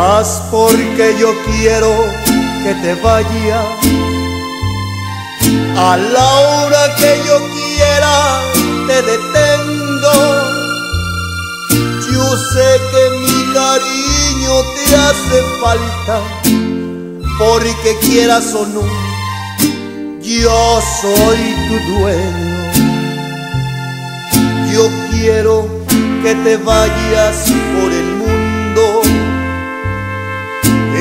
más porque yo quiero que te vayas a la hora que yo quiera. Te detengo, yo sé que mi cariño te hace falta, porque quieras o no, yo soy tu dueño. Yo quiero que te vayas por el mundo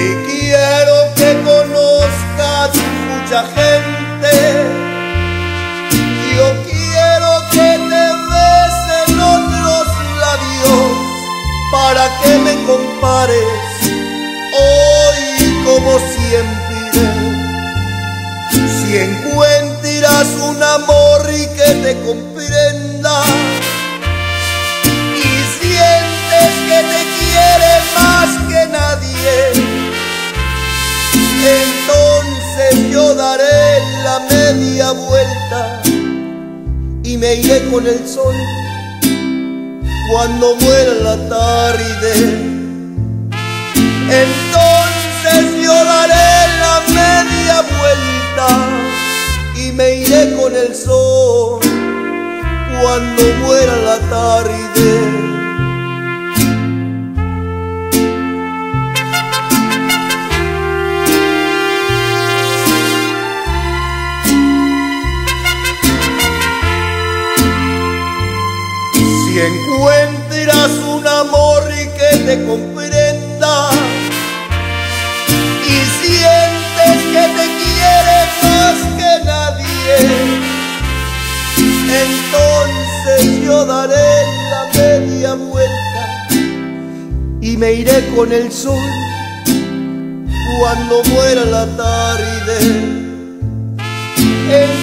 y quiero que conozcas mucha gente. Yo quiero que te besen otros labios para que me compares hoy como siempre. Si encuentras un amor y que te comprenda y sientes que te quiere más que nadie, entonces yo daré la media vuelta y me iré con el sol cuando muera la tarde. Entonces yo daré la media vuelta y me iré con el sol cuando muera la tarde. Si encuentras un amor y que te comprenda y sientes que te quiere más que nadie, entonces yo daré la media vuelta y me iré con el sol cuando muera la tarde.